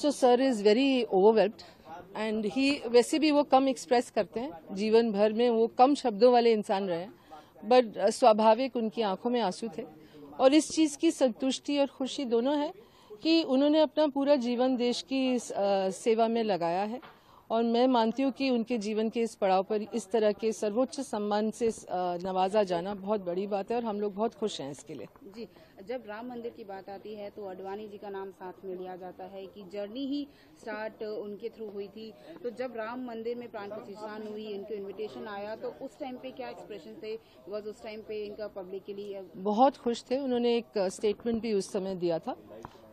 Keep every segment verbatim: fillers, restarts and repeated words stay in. So sir is very overwhelmed and he वैसे भी वो कम एक्सप्रेस करते हैं, जीवन भर में वो कम शब्दों वाले इंसान रहे हैं, बट स्वाभाविक उनकी आंखों में आंसू थे। और इस चीज़ की संतुष्टि और खुशी दोनों है कि उन्होंने अपना पूरा जीवन देश की सेवा में लगाया है और मैं मानती हूँ कि उनके जीवन के इस पड़ाव पर इस तरह के सर्वोच्च सम्मान से नवाजा जाना बहुत बड़ी बात है और हम लोग बहुत खुश हैं इसके लिए। जी, जब राम मंदिर की बात आती है तो आडवाणी जी का नाम साथ में लिया जाता है कि जर्नी ही स्टार्ट उनके थ्रू हुई थी। तो जब राम मंदिर में प्राण प्रतिष्ठा हुई, इनको इन्विटेशन आया, तो उस टाइम पे क्या एक्सप्रेशन थे? बस उस टाइम पे इनका पब्लिक के लिए बहुत खुश थे। उन्होंने एक स्टेटमेंट भी उस समय दिया था,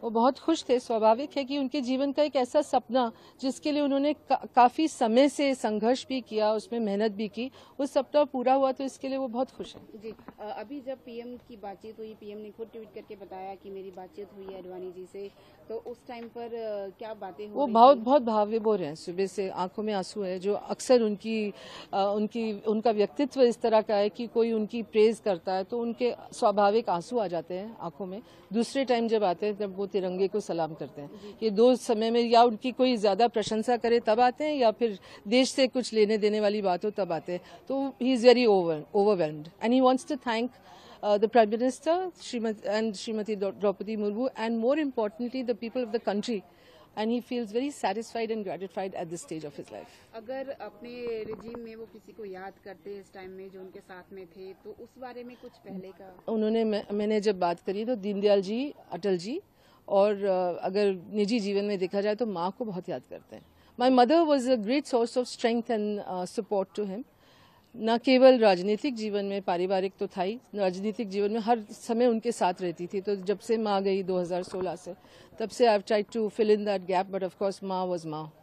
वो बहुत खुश थे। स्वाभाविक है कि उनके जीवन का एक ऐसा सपना जिसके लिए उन्होंने का, काफी समय से संघर्ष भी किया, उसमें मेहनत भी की, वो सपना पूरा हुआ तो इसके लिए वो बहुत खुश हैं। जी, अभी जब पीएम की बातचीत हुई, पीएम ने खुद ट्वीट करके बताया कि मेरी बातचीत हुई है आडवाणी जी से, तो उस टाइम पर क्या बातें हुई? वो बहुत बहुत भावविभोर हैं, सुबह से आंखों में आंसू है, जो अक्सर उनकी उनकी उनका व्यक्तित्व इस तरह का है कि कोई उनकी प्रेज करता है तो उनके स्वाभाविक आंसू आ जाते हैं आंखों में। दूसरे टाइम जब आते हैं तब तिरंगे को सलाम करते हैं। ये दो समय में या उनकी कोई ज्यादा प्रशंसा करे तब आते हैं या फिर देश से कुछ लेने देने वाली बात हो तब आते हैं। तो he is very overwhelmed and he wants to thank the prime minister Shrimati and Shrimati Droupadi Murmu and more importantly the people of the country and he feels very satisfied and gratified at this stage of his life. अगर अपने regime में वो किसी को याद करते इस time में जो उनके साथ में थे, तो उस बारे में कुछ पहले का उन्होंने मैं, मैंने जब बात करी तो दीनदयाल जी, अटल जी और अगर निजी जीवन में देखा जाए तो माँ को बहुत याद करते हैं। My mother was a great source of strength and uh, support to him. न केवल राजनीतिक जीवन में, पारिवारिक तो था ही, राजनीतिक जीवन में हर समय उनके साथ रहती थी। तो जब से माँ गई दो हज़ार सोलह से, तब से I have tried to fill in that gap, but of course माँ वाज माँ।